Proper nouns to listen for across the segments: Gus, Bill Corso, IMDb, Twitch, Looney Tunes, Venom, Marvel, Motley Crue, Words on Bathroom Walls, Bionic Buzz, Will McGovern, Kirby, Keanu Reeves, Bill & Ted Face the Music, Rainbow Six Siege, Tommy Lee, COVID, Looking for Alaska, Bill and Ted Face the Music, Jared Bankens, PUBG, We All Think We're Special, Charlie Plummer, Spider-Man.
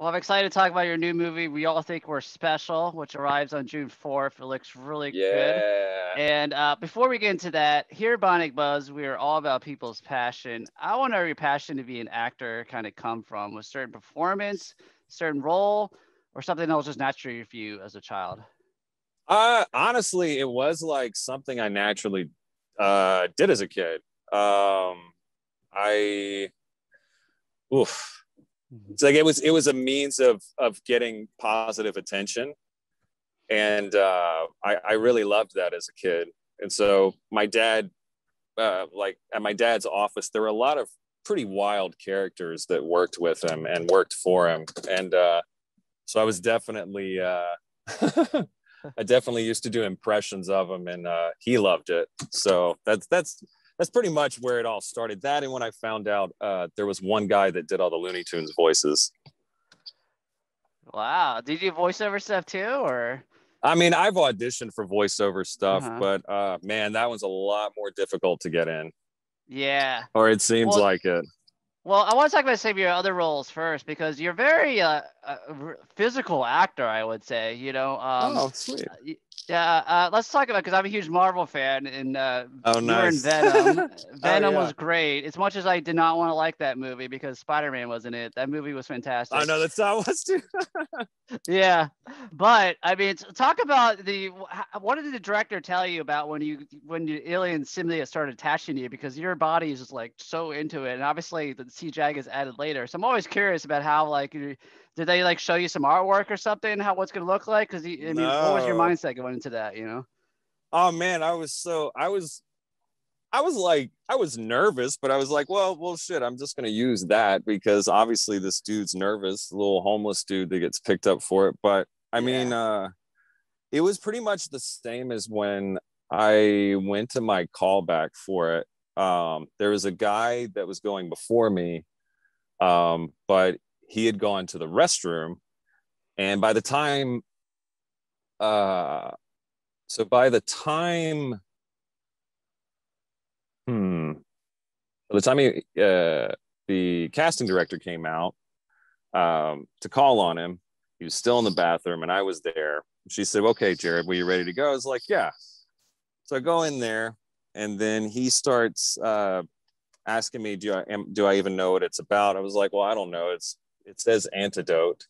Well, I'm excited to talk about your new movie, We All Think We're Special, which arrives on June 4th. It looks really good. And before we get into that, here at Bionic Buzz, we are all about people's passion. I want to know your passion to be an actor kind of come from. Was certain performance, certain role, or something that was just naturally for you as a child? Honestly, it was like something I naturally did as a kid. It's like it was a means of getting positive attention, and I really loved that as a kid. And so my dad, like at my dad's office, there were a lot of pretty wild characters that worked with him and worked for him, and so I was definitely I definitely used to do impressions of him, and he loved it. So that's pretty much where it all started. That, and when I found out there was one guy that did all the Looney Tunes voices. Wow. Did you voiceover stuff too, or? I mean, I've auditioned for voiceover stuff, but man, that one's a lot more difficult to get in. Yeah. Or it seems like it. Well, I want to talk about some of your other roles first, because you're very physical actor, I would say, you know. Oh, sweet. Yeah, let's talk about, because I'm a huge Marvel fan, and nice. Venom. Venom was great. As much as I did not want to like that movie because Spider-Man wasn't it. That movie was fantastic. I know, that's how it was too. Yeah, but I mean, talk about what did the director tell you about when the alien symbiote started attaching to you, because your body is just like so into it, and obviously the CGI is added later. So I'm always curious about how like did they like show you some artwork or something? How what's gonna look like? Because what was your mindset going into that? You know? Oh man, I was nervous, but I was like, well, shit, I'm just gonna use that, because obviously this dude's nervous, little homeless dude that gets picked up for it. But I mean, it was pretty much the same as when I went to my callback for it. There was a guy that was going before me, but he had gone to the restroom, and by the time the casting director came out to call on him, he was still in the bathroom, and I was there. She said, "Okay, Jared, were you ready to go?" I was like, "Yeah." So I go in there, and then he starts asking me, "Do I even know what it's about?" I was like, "Well, I don't know. It says antidote."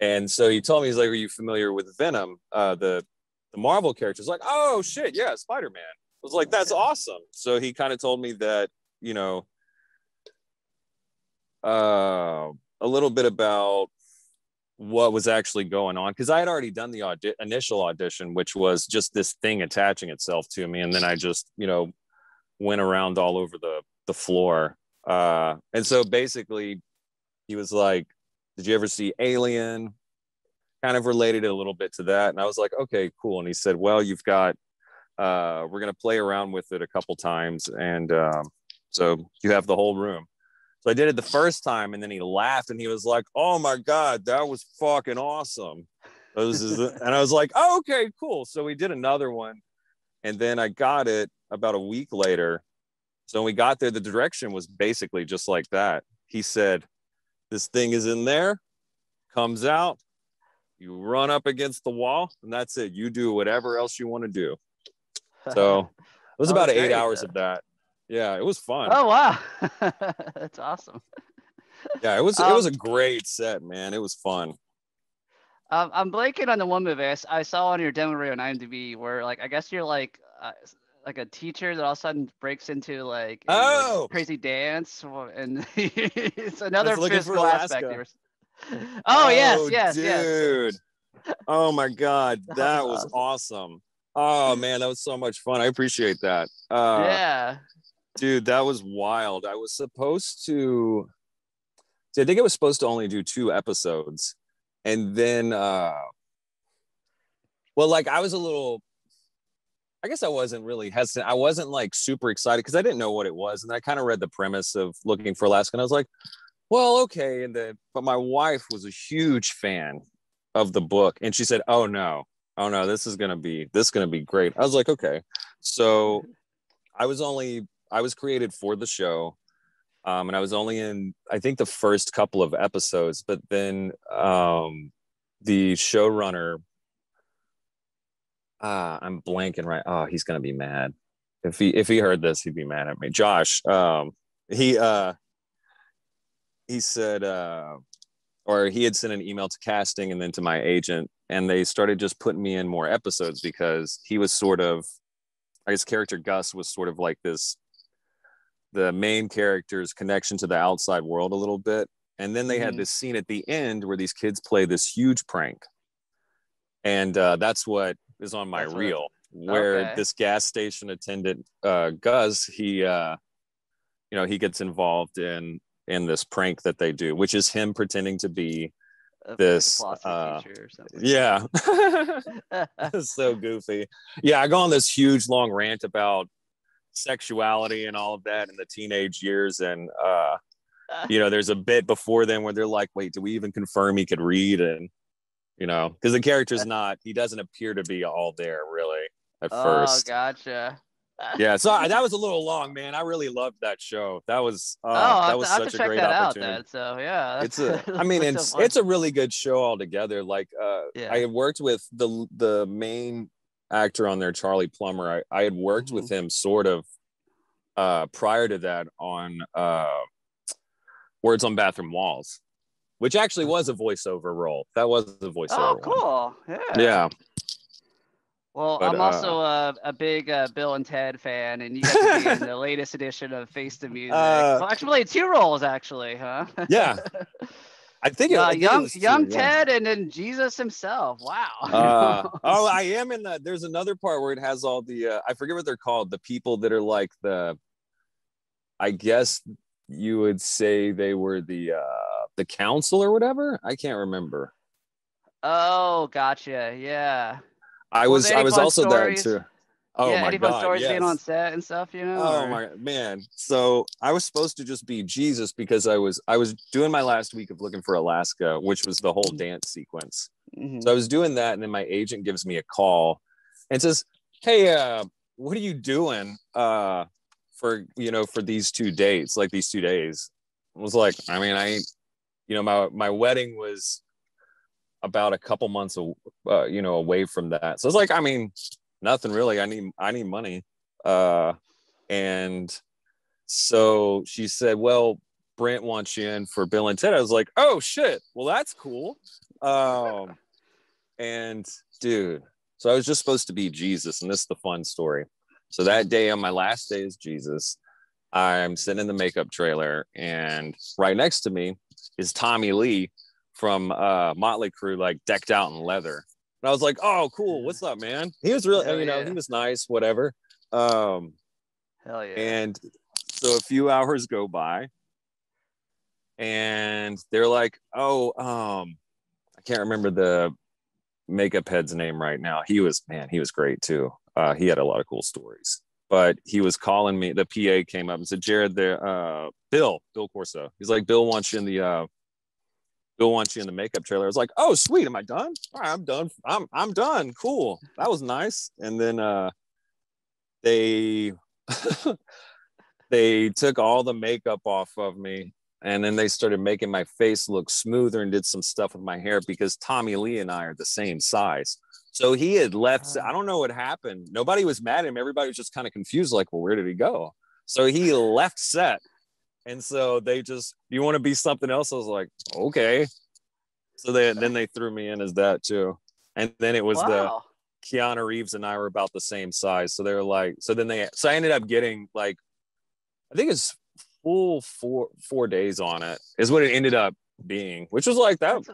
And so he told me, he's like, "Are you familiar with Venom?" The Marvel character's like, "Oh shit, yeah, Spider-Man." I was like, "That's awesome." So he kind of told me that, you know, a little bit about what was actually going on, because I had already done the initial audition, which was just this thing attaching itself to me, and then I just, you know, went around all over the floor. And so basically he was like, "Did you ever see Alien?" Kind of related it a little bit to that, and I was like, "Okay, cool." And he said, "Well, you've got we're gonna play around with it a couple times, and so you have the whole room." So I did it the first time, and then he laughed, and he was like, "Oh my God, that was fucking awesome." And I was like, "Oh, okay, cool." So we did another one, and then I got it about a week later. So when we got there, the direction was basically just like that. He said, "This thing is in there, comes out, you run up against the wall, and that's it. You do whatever else you want to do." So it was about 8 hours of that. Yeah, it was fun. Oh wow. That's awesome. Yeah, it was a great set, man. It was fun. I'm blanking on the one movie I saw on your demo reel on IMDb, where like I guess you're like a teacher that all of a sudden breaks into like crazy dance, and it's another physical aspect. Oh yes, dude. Yes. Oh my God, that was awesome. Oh man, that was so much fun. I appreciate that. Yeah. Dude, that was wild. I was supposed to, I think it was supposed to only do 2 episodes. And then, I was a little, I guess I wasn't really hesitant. I wasn't like super excited because I didn't know what it was. And I kind of read the premise of Looking for Alaska, and I was like, well, okay. And but my wife was a huge fan of the book, and she said, Oh no, this is gonna be great. I was like, okay. So I was created for the show, And I was only in, I think, the first couple of episodes, but then the showrunner, I'm blanking right. Oh, he's going to be mad. If he heard this, he'd be mad at me. Josh, he said, or he had sent an email to casting and then to my agent, and they started just putting me in more episodes because he was sort of, I guess, character Gus was sort of like this, the main character's connection to the outside world a little bit. And then they had this scene at the end where these kids play this huge prank. And that's what is on my reel, where this gas station attendant, Gus, he gets involved in this prank that they do, which is him pretending to be this or something. Yeah. So goofy. Yeah, I go on this huge long rant about sexuality and all of that in the teenage years, and there's a bit before then where they're like, wait, do we even confirm he could read? And because the character's not, he doesn't appear to be all there really at first. Gotcha. Yeah, so that was a little long, man. I really loved that show. That was that was such a great opportunity. So yeah, it's it's a really good show altogether. Like I worked with the main actor on there, Charlie Plummer. I had worked with him sort of prior to that on Words on Bathroom Walls, which actually was a voiceover role. That was a voiceover role. Oh, cool. Yeah. Well, I'm also a big Bill and Ted fan, and you got to be in the latest edition of Face the Music. Well, actually, played two roles, actually, huh? Yeah. I think it was young Ted and then Jesus himself. Wow. I am in that. There's another part where it has all the, I forget what they're called. The people that are like the, I guess you would say they were the council or whatever. I can't remember. Oh, gotcha. Yeah. I was also there too. Oh yeah, my God! Stories being on set and stuff, Oh my man! So I was supposed to just be Jesus because I was doing my last week of Looking for Alaska, which was the whole dance sequence. Mm-hmm. So I was doing that, and then my agent gives me a call and says, "Hey, what are you doing for these 2 days? Like these 2 days?" I was like, "I mean, my wedding was about a couple months away from that, so it's like, I mean." Nothing really. I need money. And so she said, well, Brent wants you in for Bill and Ted. I was like, oh shit. Well, that's cool. And dude, so I was just supposed to be Jesus, and this is the fun story. So that day, on my last day as Jesus, I'm sitting in the makeup trailer, and right next to me is Tommy Lee from Motley Crue, like decked out in leather. And I was like, oh, cool. What's up, man? He was really, he was nice, whatever. Hell yeah. And so a few hours go by, and they're like, oh, I can't remember the makeup head's name right now. He was great too. He had a lot of cool stories, but he was calling me. The PA came up and said, Jared, Bill Corso. He's like, Bill wants you in the, Bill wants you in the makeup trailer. I was like, oh, sweet. Am I done? All right, I'm done. I'm done. Cool. That was nice. And then they they took all the makeup off of me, and then they started making my face look smoother and did some stuff with my hair, because Tommy Lee and I are the same size. So he had left. I don't know what happened. Nobody was mad at him. Everybody was just kind of confused, like, well, where did he go? So he left set. And so they just, you want to be something else? I was like, okay. So then they threw me in as that too. And then it was the Keanu Reeves and I were about the same size. So they were like, so I ended up getting like, I think it's full four days on it is what it ended up being, which was like that,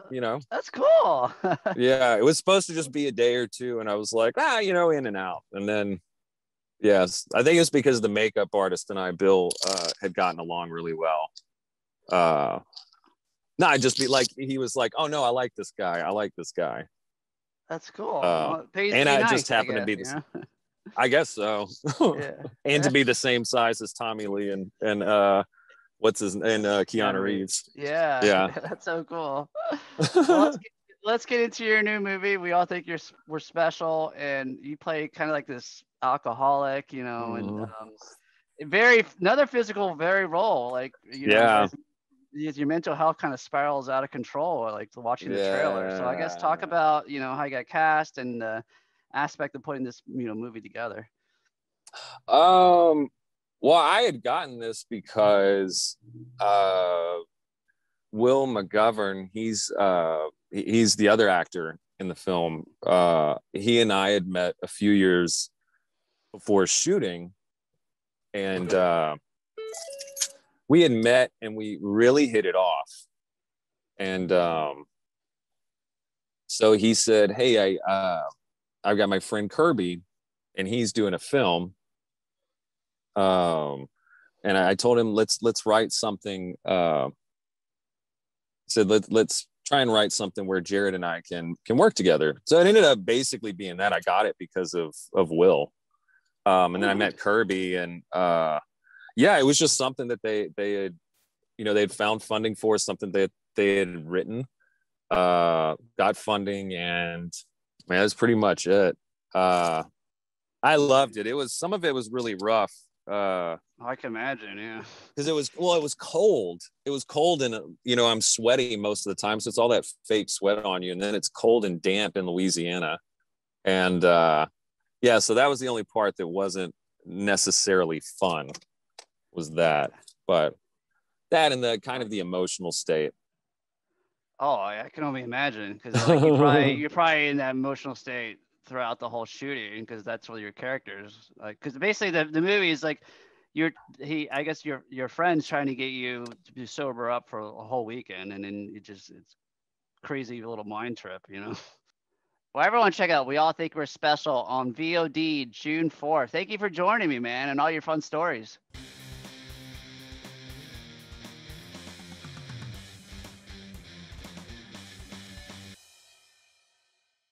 That's cool. Yeah. It was supposed to just be a day or two. And I was like, in and out. And then. Yes, I think it's because the makeup artist and I, Bill, had gotten along really well. No, I'd just be like, he was like, oh no, I like this guy. That's cool. And I just happened to be this. Yeah. I guess so. Yeah. And to be the same size as Tommy Lee and Keanu Reeves. Yeah. That's so cool. Well, let's get into your new movie. We All Think We're Special, and you play kind of like this alcoholic, and another physical, very role. Like, you know, your mental health kind of spirals out of control, like watching the trailer. So I guess talk about, you know, how you got cast and the aspect of putting this, you know, movie together. Well, I had gotten this because Will McGovern, he's the other actor in the film. He and I had met a few years before shooting, and we had met and we really hit it off. And so he said, "Hey, I've got my friend Kirby, and he's doing a film." And I told him, let's write something. Said let's try and write something where Jared and I can work together. So it ended up basically being that I got it because of Will. And then I met Kirby, and it was just something that they had, you know, they'd found funding for, something that they had written, got funding, and man, that's pretty much it. I loved it. It was, some of it was really rough. I can imagine, yeah. Because it was cold. It was cold, and you know, I'm sweaty most of the time, so it's all that fake sweat on you, and then it's cold and damp in Louisiana, and so that was the only part that wasn't necessarily fun, was that, but that and the kind of the emotional state. Oh, I can only imagine, because like, you're probably in that emotional state throughout the whole shooting, because that's where your characters, like, because basically the movie is like your friend's trying to get you to sober up for a whole weekend, and then it's crazy little mind trip, you know. Well, everyone check out We All Think We're Special on VOD June 4th. Thank you for joining me, man, and all your fun stories.